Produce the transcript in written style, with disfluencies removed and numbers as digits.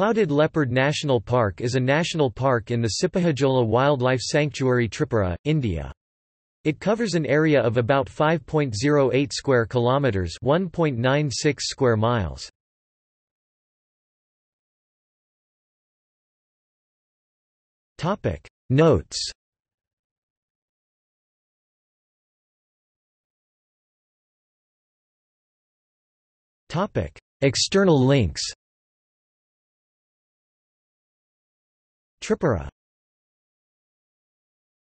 Clouded Leopard National Park is a national park in the Sipahijala Wildlife Sanctuary, Tripura, India. It covers an area of about 5.08 square kilometers, 1.96 square miles. Topic notes. Topic external links. Tripura.